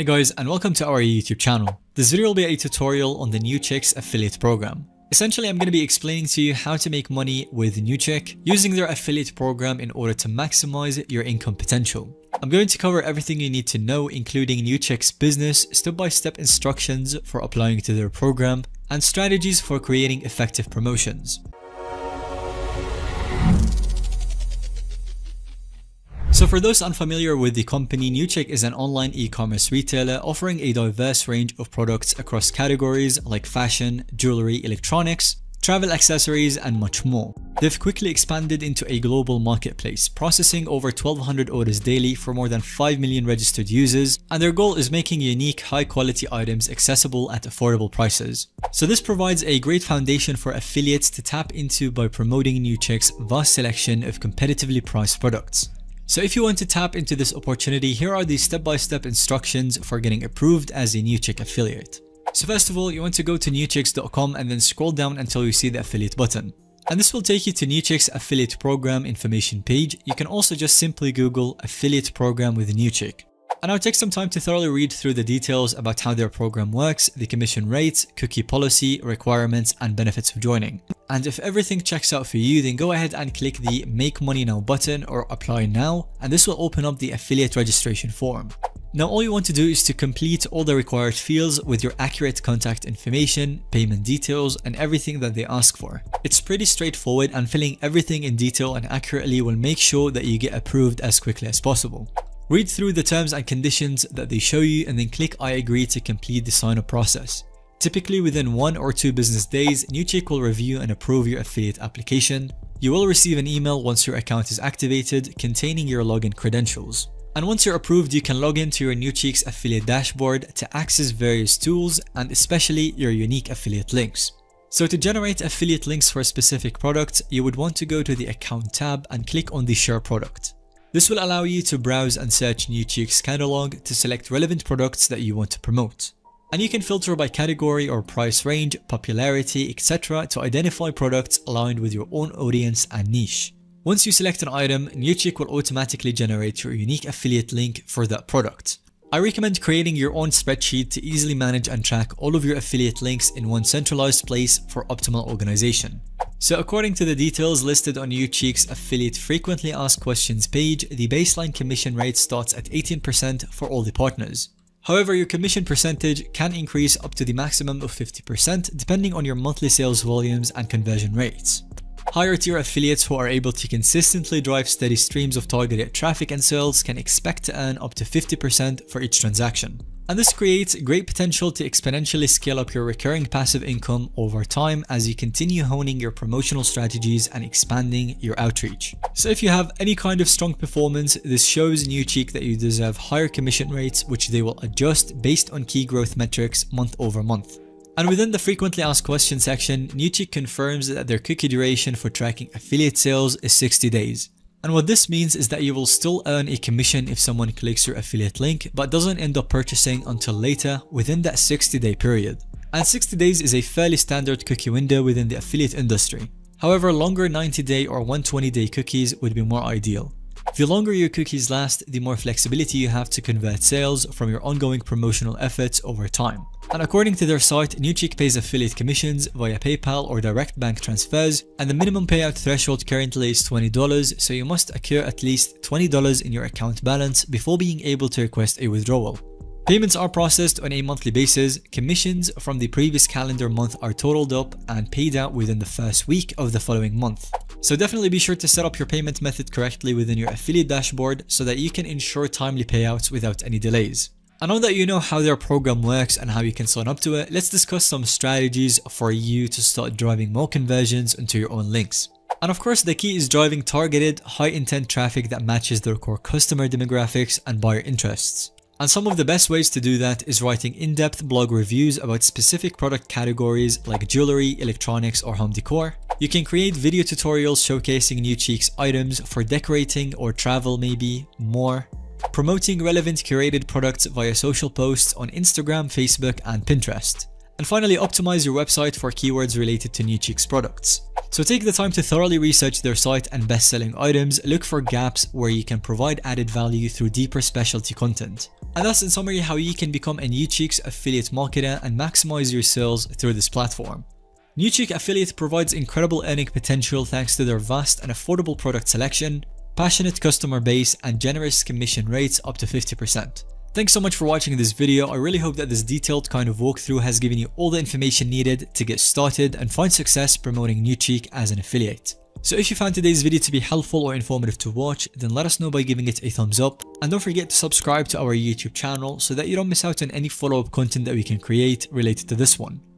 Hey guys, and welcome to our YouTube channel. This video will be a tutorial on the Newchic affiliate program. Essentially, I'm going to be explaining to you how to make money with Newchic using their affiliate program in order to maximize your income potential. I'm going to cover everything you need to know, including Newchic's business, step-by-step instructions for applying to their program, and strategies for creating effective promotions. So for those unfamiliar with the company, Newchic is an online e-commerce retailer offering a diverse range of products across categories like fashion, jewelry, electronics, travel accessories, and much more. They've quickly expanded into a global marketplace, processing over 1,200 orders daily for more than 5 million registered users, and their goal is making unique, high-quality items accessible at affordable prices. So this provides a great foundation for affiliates to tap into by promoting Newchic's vast selection of competitively priced products. So if you want to tap into this opportunity, here are the step-by-step instructions for getting approved as a Newchic affiliate. So first of all, you want to go to newchic.com and then scroll down until you see the affiliate button. And this will take you to Newchic's affiliate program information page. You can also just simply Google affiliate program with Newchic. And I'll take some time to thoroughly read through the details about how their program works, the commission rates, cookie policy, requirements, and benefits of joining. And if everything checks out for you, then go ahead and click the Make Money Now button or Apply Now, and this will open up the affiliate registration form. Now all you want to do is to complete all the required fields with your accurate contact information, payment details, and everything that they ask for. It's pretty straightforward, and filling everything in detail and accurately will make sure that you get approved as quickly as possible. Read through the terms and conditions that they show you and then click I agree to complete the sign-up process. Typically within 1 or 2 business days, Newchic will review and approve your affiliate application. You will receive an email once your account is activated containing your login credentials. And once you're approved, you can log into your Newchic's affiliate dashboard to access various tools and especially your unique affiliate links. So to generate affiliate links for a specific product, you would want to go to the account tab and click on the share product. This will allow you to browse and search Newchic's catalog to select relevant products that you want to promote. And you can filter by category or price range, popularity, etc. to identify products aligned with your own audience and niche. Once you select an item, Newchic will automatically generate your unique affiliate link for that product. I recommend creating your own spreadsheet to easily manage and track all of your affiliate links in one centralized place for optimal organization. So according to the details listed on Newchic's affiliate frequently asked questions page, the baseline commission rate starts at 18% for all the partners. However, your commission percentage can increase up to the maximum of 50% depending on your monthly sales volumes and conversion rates. Higher tier affiliates who are able to consistently drive steady streams of targeted traffic and sales can expect to earn up to 50% for each transaction. And this creates great potential to exponentially scale up your recurring passive income over time as you continue honing your promotional strategies and expanding your outreach. So if you have any kind of strong performance, this shows Newchic that you deserve higher commission rates, which they will adjust based on key growth metrics month over month. And within the frequently asked questions section, Newchic confirms that their cookie duration for tracking affiliate sales is 60 days. And what this means is that you will still earn a commission if someone clicks your affiliate link but doesn't end up purchasing until later within that 60-day period. And 60 days is a fairly standard cookie window within the affiliate industry. However, longer 90-day or 120-day cookies would be more ideal. The longer your cookies last, the more flexibility you have to convert sales from your ongoing promotional efforts over time. And according to their site, Newchic pays affiliate commissions via PayPal or direct bank transfers, and the minimum payout threshold currently is $20, so you must accrue at least $20 in your account balance before being able to request a withdrawal. Payments are processed on a monthly basis. Commissions from the previous calendar month are totaled up and paid out within the first week of the following month. So definitely be sure to set up your payment method correctly within your affiliate dashboard so that you can ensure timely payouts without any delays. And now that you know how their program works and how you can sign up to it, let's discuss some strategies for you to start driving more conversions into your own links. And of course, the key is driving targeted, high-intent traffic that matches their core customer demographics and buyer interests. And some of the best ways to do that is writing in-depth blog reviews about specific product categories like jewelry, electronics, or home decor. You can create video tutorials showcasing Newchic's items for decorating or travel maybe, more. Promoting relevant curated products via social posts on Instagram, Facebook, and Pinterest. And finally, optimize your website for keywords related to Newchic's products. So take the time to thoroughly research their site and best-selling items, look for gaps where you can provide added value through deeper specialty content. And that's in summary how you can become a Newchic affiliate marketer and maximize your sales through this platform. Newchic Affiliate provides incredible earning potential thanks to their vast and affordable product selection, passionate customer base, and generous commission rates up to 50%. Thanks so much for watching this video. I really hope that this detailed kind of walkthrough has given you all the information needed to get started and find success promoting Newchic as an affiliate. So if you found today's video to be helpful or informative to watch, then let us know by giving it a thumbs up, and don't forget to subscribe to our YouTube channel so that you don't miss out on any follow-up content that we can create related to this one.